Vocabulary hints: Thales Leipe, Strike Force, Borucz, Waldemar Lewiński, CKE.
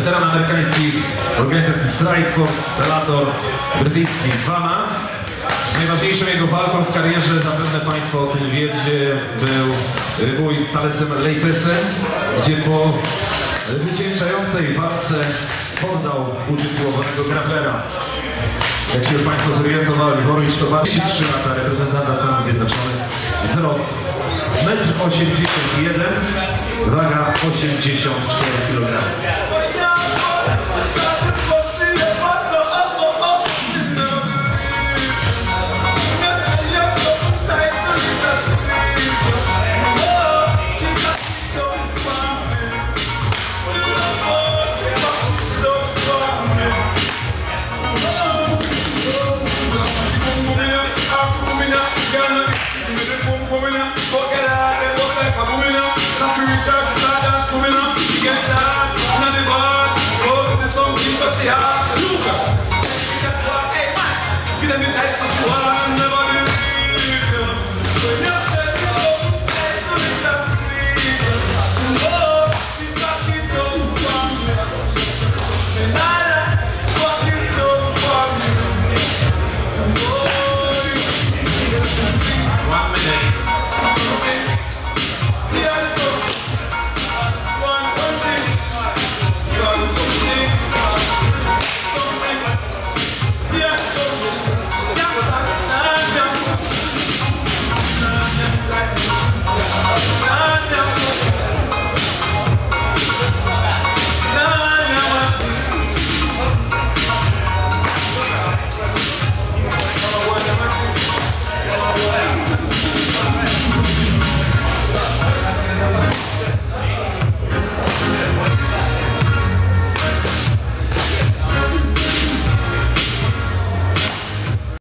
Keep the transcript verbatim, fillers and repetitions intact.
weteran amerykańskich organizacji Strike Force, relator brytyjski Vama. Najważniejszą jego walką w karierze, zapewne Państwo o tym wiecie, był bój z Thalesem Leipesem, gdzie po wycieńczającej walce poddał utytułowanego grapplera. Jak się już Państwo zorientowali, Borucz to dwadzieścia trzy lata reprezentanta Stanów Zjednoczonych, wzrost metr osiemdziesiąt jeden, waga osiemdziesiąt cztery kilogramy.